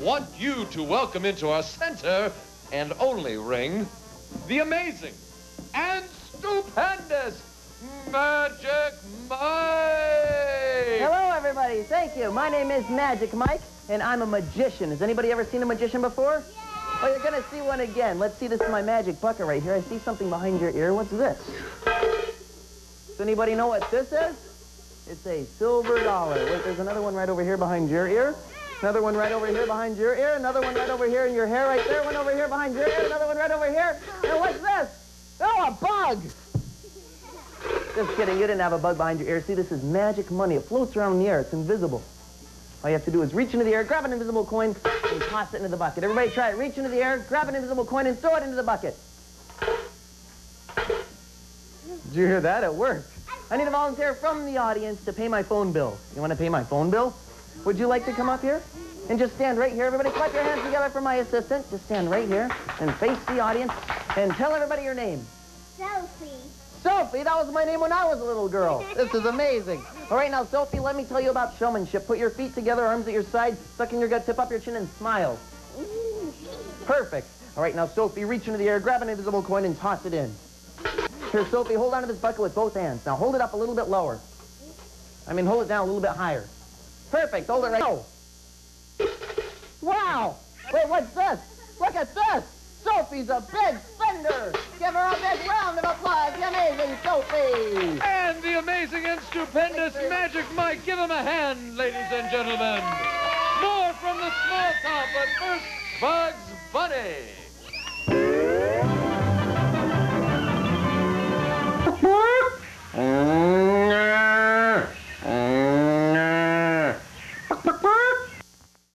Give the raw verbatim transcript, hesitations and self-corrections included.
want you to welcome into our center and only ring the amazing and stupendous Magic Mike! Hello, everybody. Thank you. My name is Magic Mike, and I'm a magician. Has anybody ever seen a magician before? Yeah. Oh, you're going to see one again. Let's see. This is my magic bucket right here. I see something behind your ear. What's this? Does anybody know what this is? It's a silver dollar. Wait, there's another one right over here behind your ear. Another one right over here behind your ear. Another one right over here in your hair right there. One over here behind your ear. Another one right over here. And what's this? Oh, a bug! Just kidding. You didn't have a bug behind your ear. See, this is magic money. It floats around in the air. It's invisible. All you have to do is reach into the air, grab an invisible coin, and toss it into the bucket. Everybody try it. Reach into the air, grab an invisible coin, and throw it into the bucket. Did you hear that? It worked. I need a volunteer from the audience to pay my phone bill. You want to pay my phone bill? Would you like to come up here? And just stand right here. Everybody clap your hands together for my assistant. Just stand right here and face the audience and tell everybody your name. Sophie. Sophie, that was my name when I was a little girl. This is amazing. All right, now, Sophie, let me tell you about showmanship. Put your feet together, arms at your side, suck in your gut, tip up your chin, and smile. Perfect. All right, now, Sophie, reach into the air, grab an invisible coin, and toss it in. Here, Sophie, hold onto this bucket with both hands. Now, hold it up a little bit lower. I mean, hold it down a little bit higher. Perfect. Hold it right now. Wow. Wait, what's this? Look at this. Sophie's a big spender. Give her a big round of applause. The amazing Sophie. And the amazing and stupendous Magic Mike. Give him a hand, ladies and gentlemen. More from the small top, but first, Bugs Bunny. Mm-hmm.